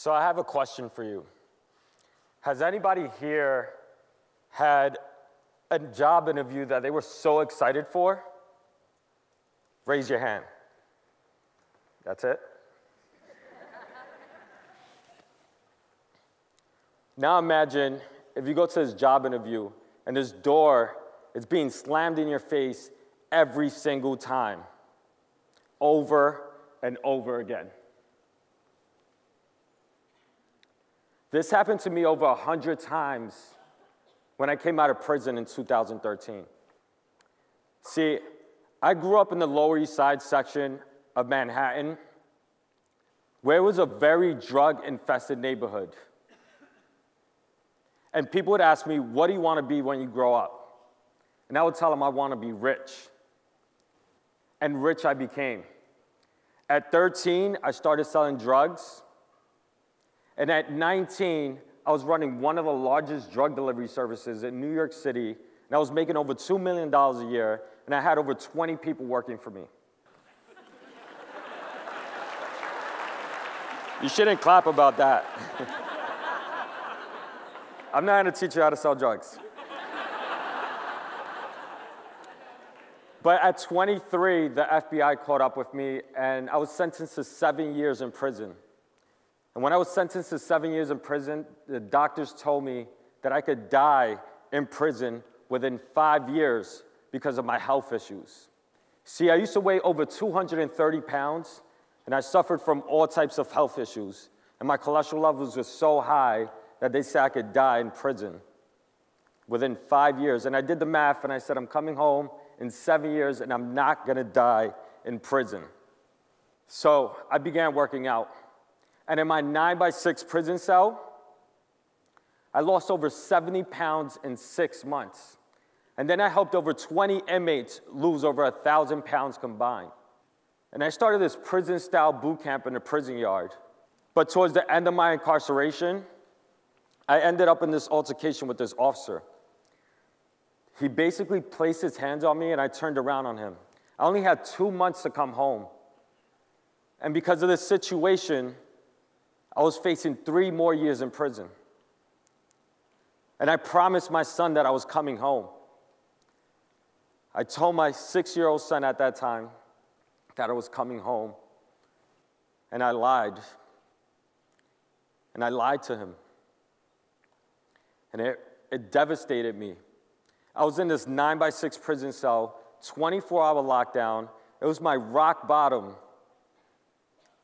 So I have a question for you. Has anybody here had a job interview that they were so excited for? Raise your hand. That's it. Now imagine if you go to this job interview and this door is being slammed in your face every single time, over and over again. This happened to me over 100 times when I came out of prison in 2013. See, I grew up in the Lower East Side section of Manhattan, where it was a very drug-infested neighborhood. And people would ask me, what do you want to be when you grow up? And I would tell them I want to be rich. And rich I became. At 13, I started selling drugs. And at 19, I was running one of the largest drug delivery services in New York City, and I was making over $2 million a year, and I had over 20 people working for me. You shouldn't clap about that. I'm not gonna teach you how to sell drugs. But at 23, the FBI caught up with me, and I was sentenced to 7 years in prison. And when I was sentenced to 7 years in prison, the doctors told me that I could die in prison within 5 years because of my health issues. See, I used to weigh over 230 pounds, and I suffered from all types of health issues, and my cholesterol levels were so high that they said I could die in prison within 5 years. And I did the math, and I said, I'm coming home in 7 years, and I'm not gonna die in prison. So I began working out. And in my 9x6 prison cell, I lost over 70 pounds in 6 months. And then I helped over 20 inmates lose over 1,000 pounds combined. And I started this prison-style boot camp in the prison yard. But towards the end of my incarceration, I ended up in this altercation with this officer. He basically placed his hands on me, and I turned around on him. I only had 2 months to come home. And because of this situation, I was facing 3 more years in prison. And I promised my son that I was coming home. I told my 6-year-old son at that time that I was coming home. And I lied. And I lied to him. And it devastated me. I was in this 9x6 prison cell, 24-hour lockdown. It was my rock bottom.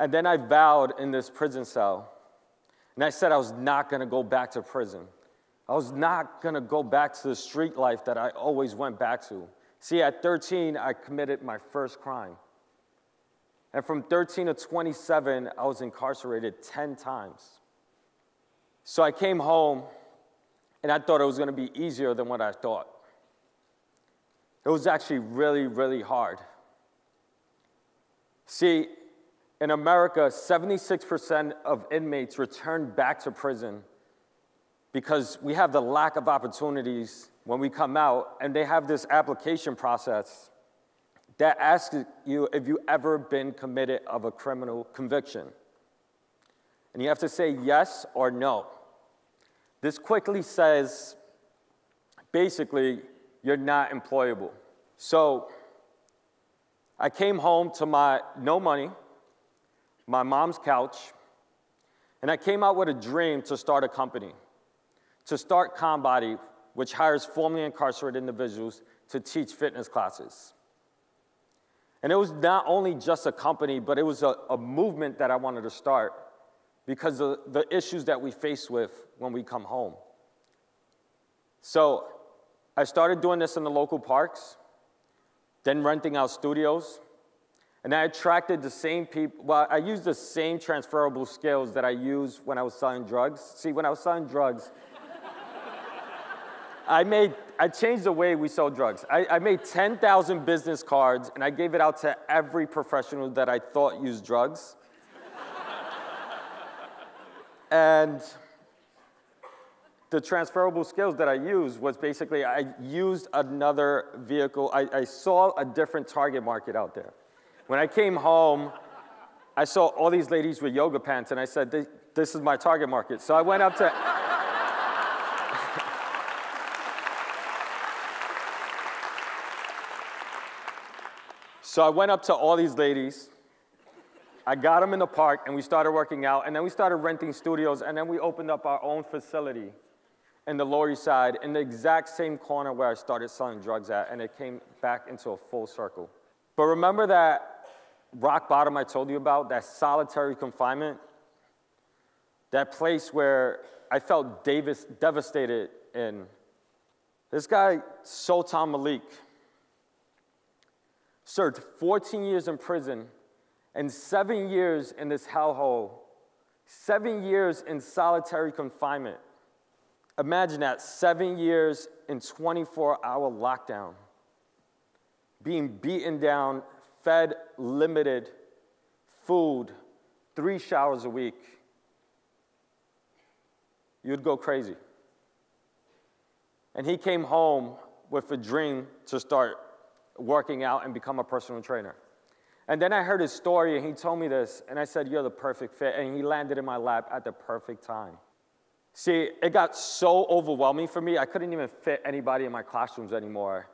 And then I vowed in this prison cell. And I said I was not gonna go back to prison. I was not gonna go back to the street life that I always went back to. See, at 13, I committed my first crime. And from 13 to 27, I was incarcerated 10 times. So I came home, and I thought it was gonna be easier than what I thought. It was actually really, really hard. See, in America, 76% of inmates return back to prison because we have the lack of opportunities when we come out, and they have this application process that asks you if you've ever been committed of a criminal conviction. And you have to say yes or no. This quickly says, basically, you're not employable. So I came home to my no money, my mom's couch, and I came out with a dream to start a company, to start ConBody, which hires formerly incarcerated individuals to teach fitness classes. And it was not only just a company, but it was a movement that I wanted to start because of the issues that we face with when we come home. So I started doing this in the local parks, then renting out studios. And I attracted the same people, well, I used the same transferable skills that I used when I was selling drugs. See, when I was selling drugs, I changed the way we sell drugs. I made 10,000 business cards, and I gave it out to every professional that I thought used drugs. And the transferable skills that I used was basically I used another vehicle. I saw a different target market out there. When I came home, I saw all these ladies with yoga pants, and I said, this is my target market. So I went up to... So I went up to all these ladies. I got them in the park, and we started working out. And then we started renting studios, and then we opened up our own facility in the Lower East Side in the exact same corner where I started selling drugs at, and it came back into a full circle. But remember that rock bottom I told you about, that solitary confinement? That place where I felt devastated in. This guy, Sultan Malik, served 14 years in prison and 7 years in this hellhole, 7 years in solitary confinement. Imagine that, 7 years in 24-hour lockdown, being beaten down, fed limited food, 3 showers a week. You'd go crazy. And he came home with a dream to start working out and become a personal trainer. And then I heard his story, and he told me this, and I said, you're the perfect fit, and he landed in my lap at the perfect time. See, it got so overwhelming for me, I couldn't even fit anybody in my classrooms anymore.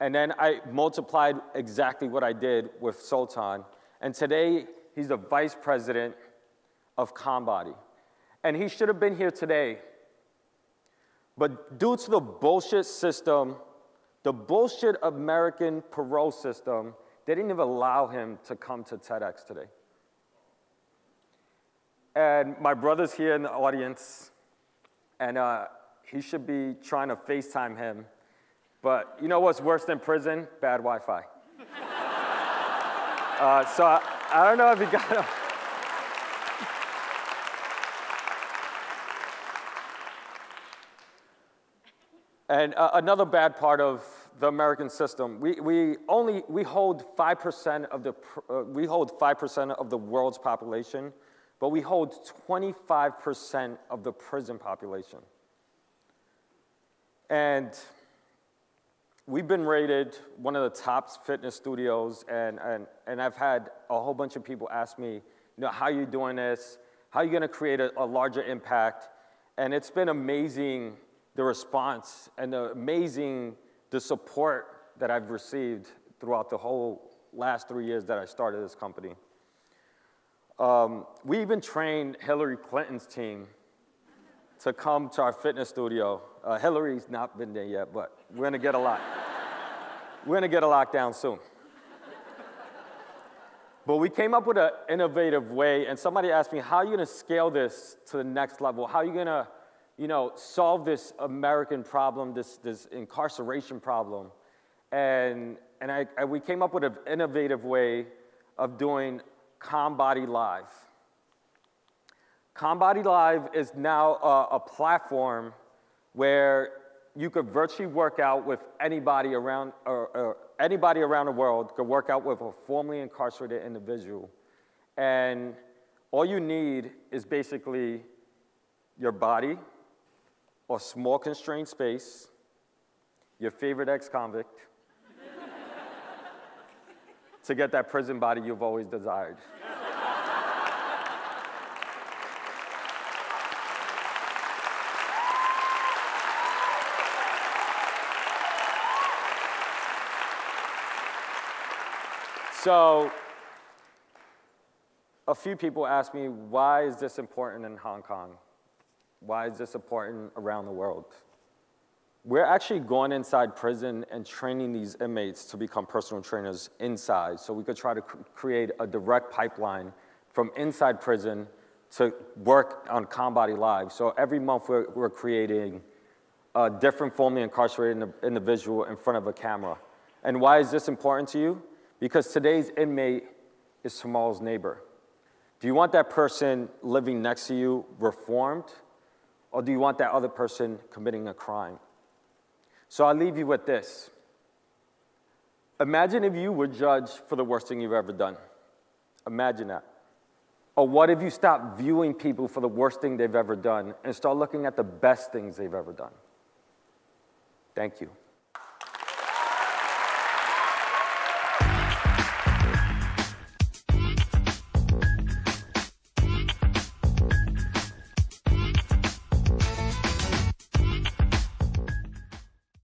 And then I multiplied exactly what I did with Sultan, and today he's the vice president of ConBody. And he should have been here today, but due to the bullshit system, the bullshit American parole system, they didn't even allow him to come to TEDx today. And my brother's here in the audience, and he should be trying to FaceTime him. But you know what's worse than prison? Bad Wi-Fi. So I don't know if you got him. And another bad part of the American system, we hold 5% of the world's population, but we hold 25% of the prison population. And we've been rated one of the top fitness studios, and I've had a whole bunch of people ask me, you know, how are you doing this? How are you gonna create a larger impact? And it's been amazing, the response and the amazing, the support that I've received throughout the whole last 3 years that I started this company. We even trained Hillary Clinton's team to come to our fitness studio. Hillary's not been there yet, but we're gonna get a lot. We're gonna get a lockdown soon. But we came up with an innovative way, and somebody asked me, how are you gonna scale this to the next level? How are you gonna, you know, solve this American problem, this incarceration problem? And we came up with an innovative way of doing ConBody Live. ConBody Live is now a platform where you could virtually work out with anybody around, or anybody around the world could work out with a formerly incarcerated individual. And all you need is basically your body, or small constrained space, your favorite ex-convict, to get that prison body you've always desired. So, a few people asked me, why is this important in Hong Kong? Why is this important around the world? We're actually going inside prison and training these inmates to become personal trainers inside, so we could try to create a direct pipeline from inside prison to work on ConBody Live. So every month we're creating a different formerly incarcerated individual in front of a camera. And why is this important to you? Because today's inmate is tomorrow's neighbor. Do you want that person living next to you reformed? Or do you want that other person committing a crime? So I leave you with this. Imagine if you were judged for the worst thing you've ever done. Imagine that. Or what if you stop viewing people for the worst thing they've ever done and start looking at the best things they've ever done? Thank you.